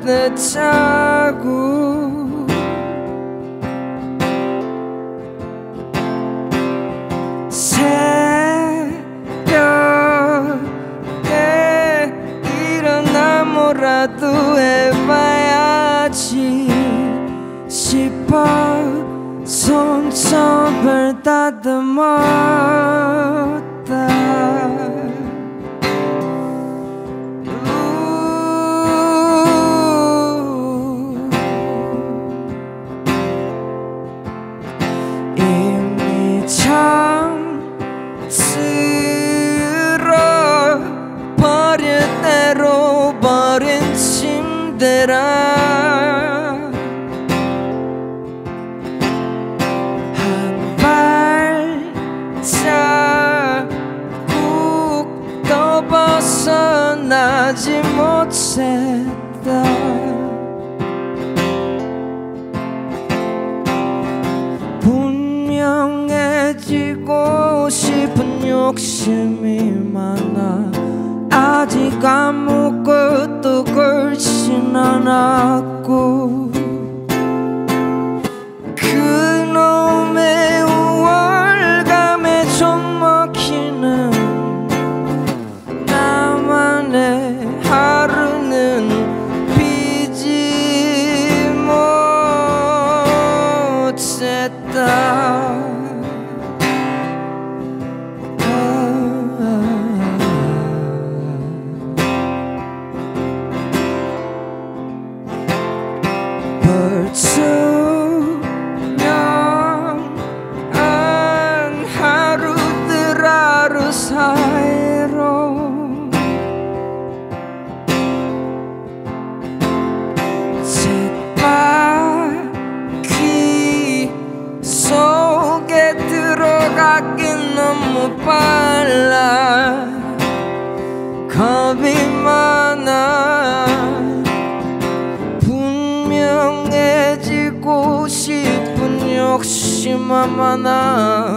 내 자국 새벽에 일어나 뭐라도 해봐야지 싶어 손톱을 다듬었다. 한 발자국 더 벗어나지 못했다. 분명해지고 싶은 욕심이 많아 아직 아무것도 걸진 않았고 그놈의 우월감에 좀 먹히는 나만의 하루는 피지 못했다. 투명한 하루들 하루 사이로 쳇바퀴 속에 들어가긴 너무 빨라 겁이 많아. 해지고 싶은 욕심만 많아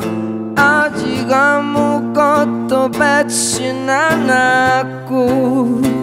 아직 아무것도 뱉진 않았고